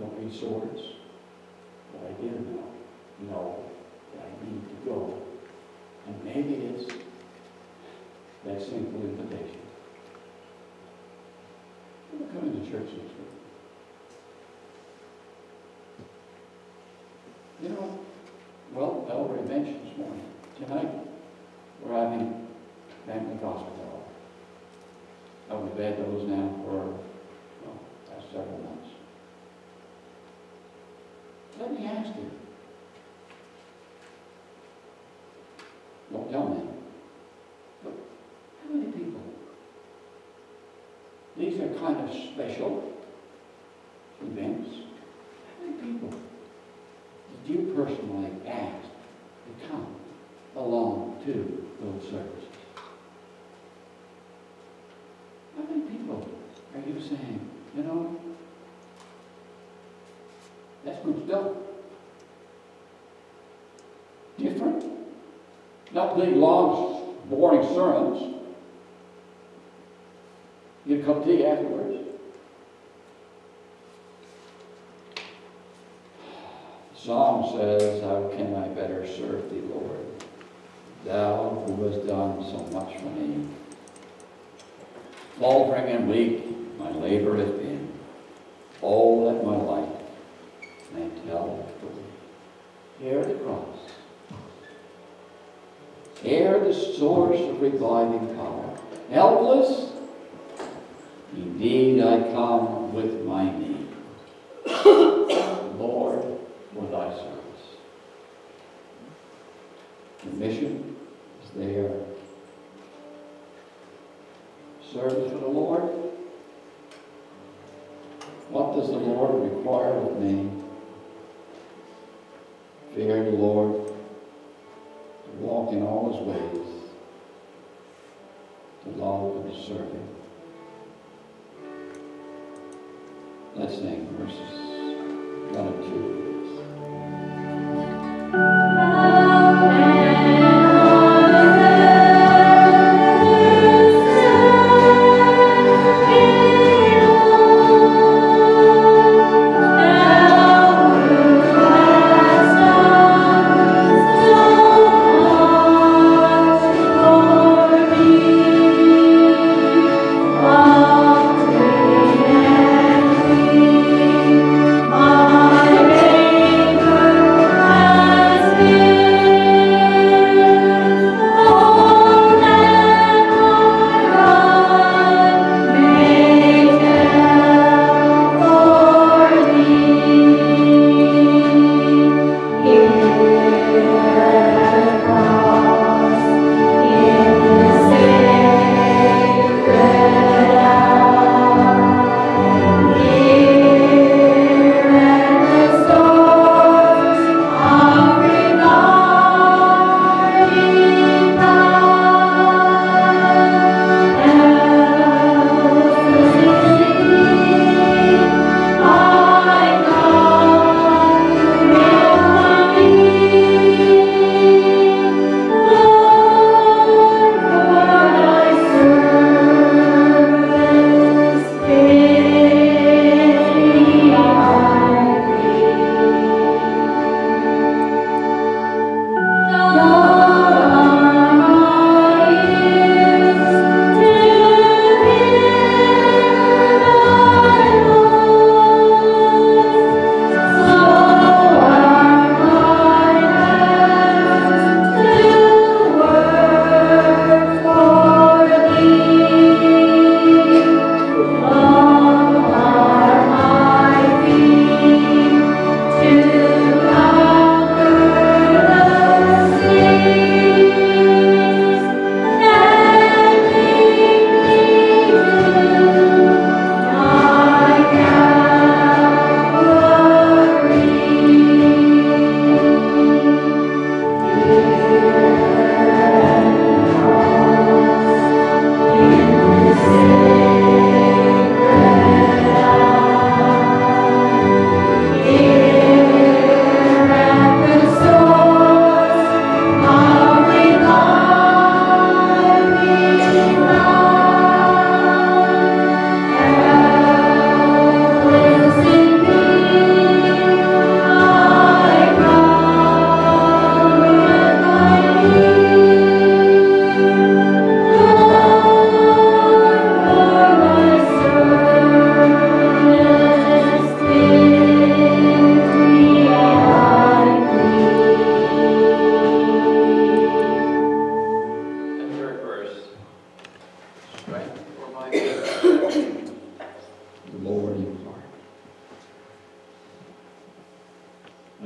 Don't be swords. But I did know that I need to go. And maybe it's that simple invitation. I'm coming to church next week. You know, well, I already mentioned this morning, tonight, we're having family gospel hour. I've had those now for, well, past several months. Let me ask you. Don't tell me. But how many people? These are kind of special events. How many people did you personally ask to come along to those services? How many people are you saying, you know, that's good stuff. Different. Not big, long, boring sermons. You get a cup of tea afterwards. The Psalm says, how can I better serve thee, Lord? Thou who hast done so much for me. Faltering and weak, my labor has been. Oh, let my life may tell the Lord. Hear the cross. Hear the source of reviving power. Helpless, indeed I come with my need. Lord, for thy service. The mission is there. Service for the Lord. What does the Lord require of me? Fear the Lord, to walk in all his ways, to love and to serve him. Let's sing verses 1 and 2.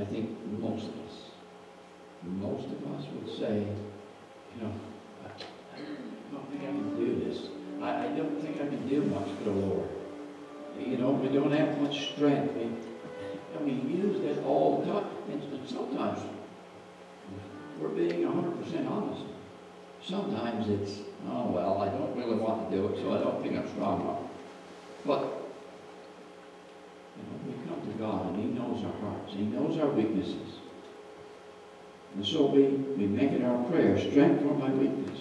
I think most of us would say, I don't think I can do this. I don't think I can do much for the Lord. We don't have much strength. We use that all the time. And sometimes we're being 100% honest. Sometimes it's, oh, well, I don't really want to do it, so I don't think I'm strong enough. But we come to God, and He knows our hearts. He knows our weaknesses. And so we make it our prayer, strength for my weakness,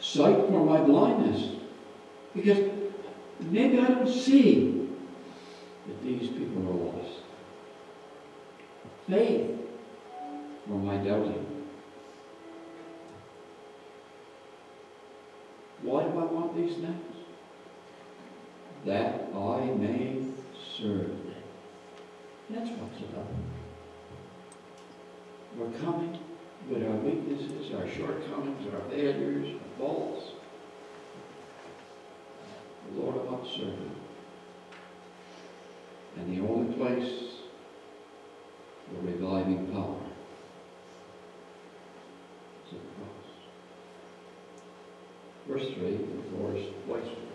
sight for my blindness. Because maybe I don't see that these people are lost. Faith for my doubting. Why do I want these things? That I may serve them. That's what's about. We're coming with our weaknesses, our shortcomings, our failures, our faults. The Lord about serving. And the only place for reviving power is at the cross. Verse 3, the Lord's voice.